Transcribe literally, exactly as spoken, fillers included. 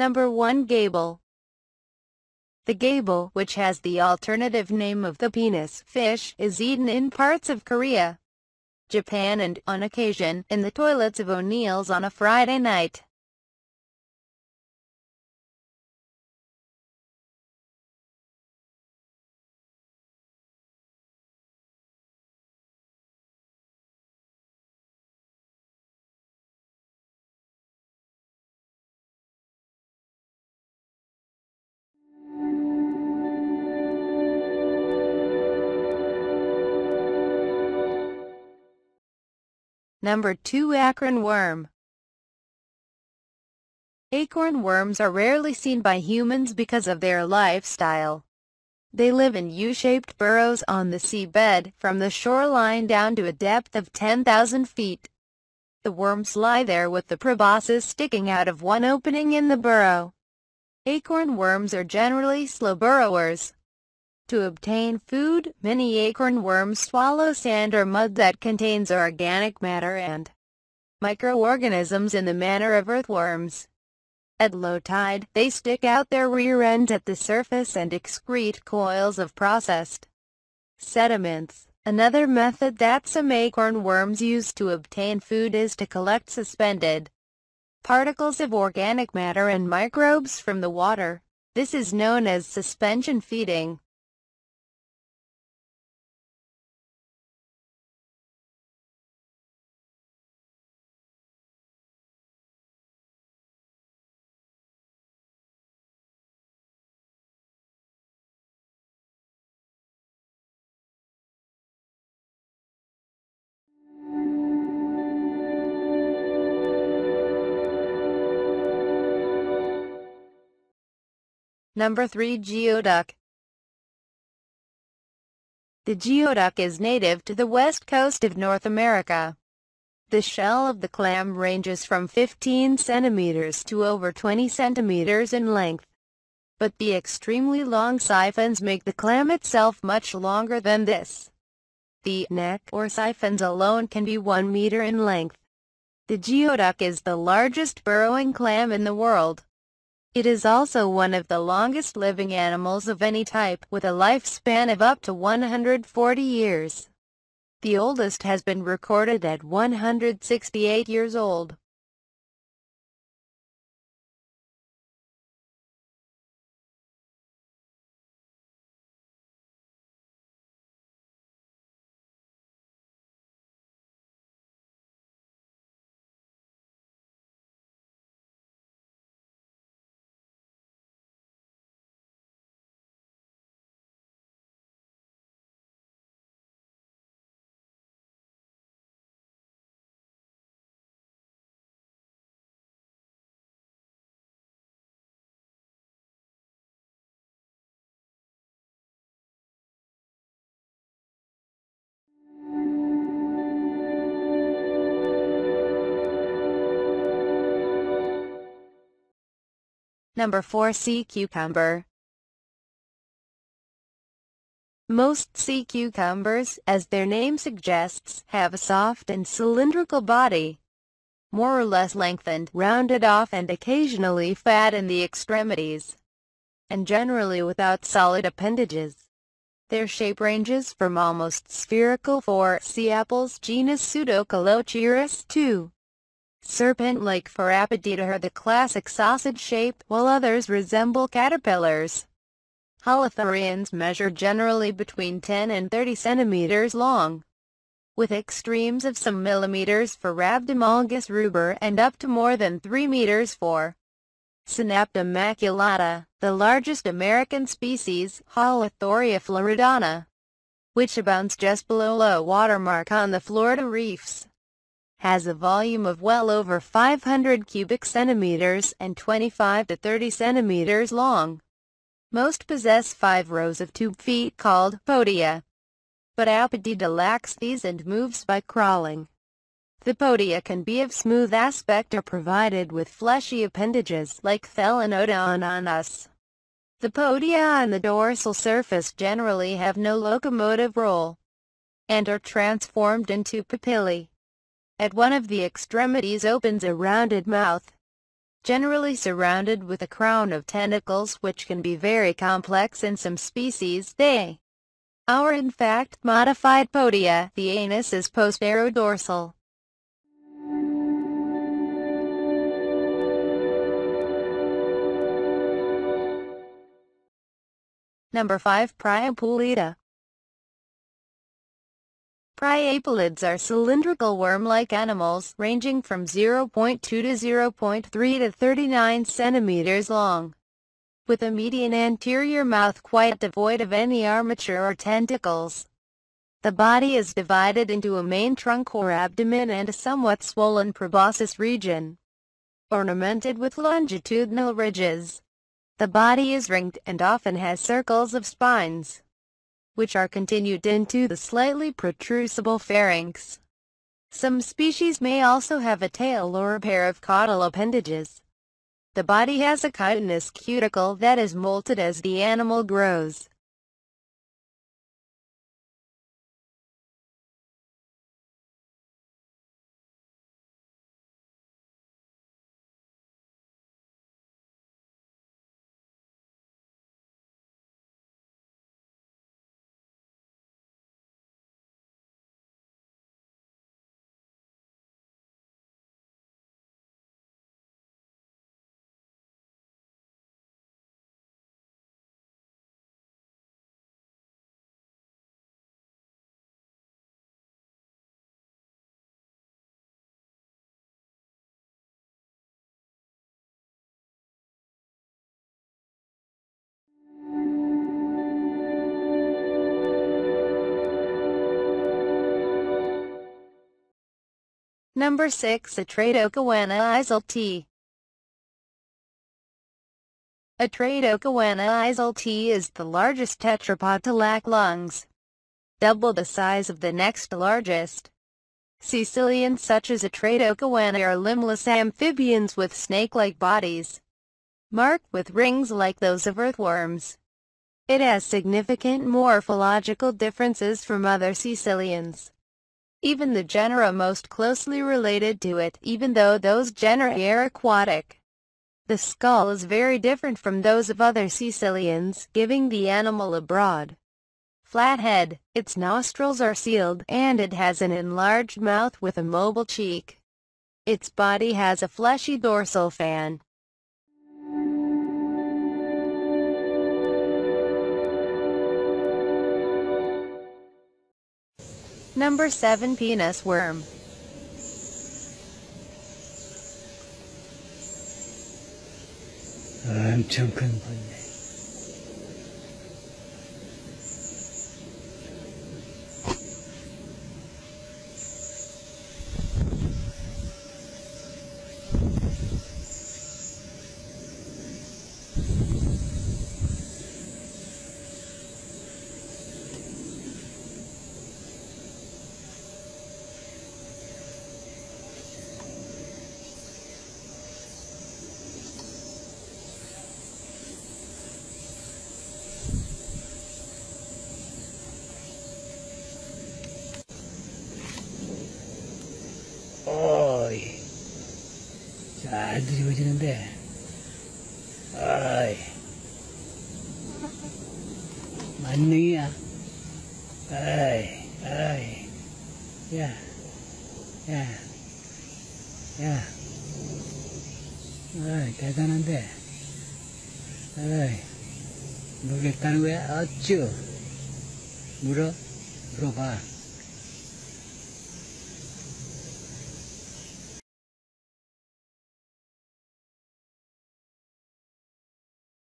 Number one. Gaebul. The gaebul, which has the alternative name of the penis fish, is eaten in parts of Korea, Japan and, on occasion, in the toilets of O'Neill's on a Friday night. Number two. Acorn worm. Acorn worms are rarely seen by humans because of their lifestyle. They live in U-shaped burrows on the seabed, from the shoreline down to a depth of ten thousand feet. The worms lie there with the proboscis sticking out of one opening in the burrow. Acorn worms are generally slow burrowers. To obtain food, many acorn worms swallow sand or mud that contains organic matter and microorganisms in the manner of earthworms. At low tide, they stick out their rear end at the surface and excrete coils of processed sediments. Another method that some acorn worms use to obtain food is to collect suspended particles of organic matter and microbes from the water. This is known as suspension feeding. Number three. Geoduck. The geoduck is native to the west coast of North America. The shell of the clam ranges from fifteen centimeters to over twenty centimeters in length, but the extremely long siphons make the clam itself much longer than this. The neck or siphons alone can be one meter in length. The geoduck is the largest burrowing clam in the world. It is also one of the longest living animals of any type, with a lifespan of up to one hundred forty years. The oldest has been recorded at one hundred sixty-eight years old. Number four. Sea cucumber. Most sea cucumbers, as their name suggests, have a soft and cylindrical body, more or less lengthened, rounded off and occasionally fat in the extremities, and generally without solid appendages. Their shape ranges from almost spherical for sea apples genus Pseudocolochiris to serpent-like for Apodida, or the classic sausage shape, while others resemble caterpillars. Holothurians measure generally between ten and thirty centimeters long, with extremes of some millimeters for Rhabdomogus ruber and up to more than three meters for Synapta maculata, the largest American species, Holothuria floridana, which abounds just below low water mark on the Florida reefs, has a volume of well over five hundred cubic centimeters and twenty-five to thirty centimeters long. Most possess five rows of tube feet called podia, but Apodida lacks these and moves by crawling. The podia can be of smooth aspect or provided with fleshy appendages like Thelenodon anus. The podia on the dorsal surface generally have no locomotive role and are transformed into papillae. At one of the extremities opens a rounded mouth. generally surrounded with a crown of tentacles which can be very complex. In some species they are in fact modified podia. The anus is posterodorsal. Number five. Priapulida. Priapulids are cylindrical worm-like animals, ranging from zero point two to zero point three to thirty-nine centimeters long, with a median anterior mouth quite devoid of any armature or tentacles. The body is divided into a main trunk or abdomen and a somewhat swollen proboscis region, ornamented with longitudinal ridges. The body is ringed and often has circles of spines, which are continued into the slightly protrusible pharynx. Some species may also have a tail or a pair of caudal appendages. The body has a chitinous cuticle that is molted as the animal grows. Number six. Atretochoana eiselti. Atretochoana eiselti is the largest tetrapod to lack lungs, double the size of the next largest. Caecilians such as Atretochoana are limbless amphibians with snake-like bodies, marked with rings like those of earthworms. It has significant morphological differences from other caecilians, even the genera most closely related to it, even though those genera are aquatic. The skull is very different from those of other caecilians, giving the animal a broad, flat head. Its nostrils are sealed, and it has an enlarged mouth with a mobile cheek. Its body has a fleshy dorsal fan. Number seven. Penis worm. I'm choking. 들이워지는데 아이 만능이야. 아이 아이 야야야 아이 대단한데 아이 물겠다는 거야? 어쭈 물어 물어봐.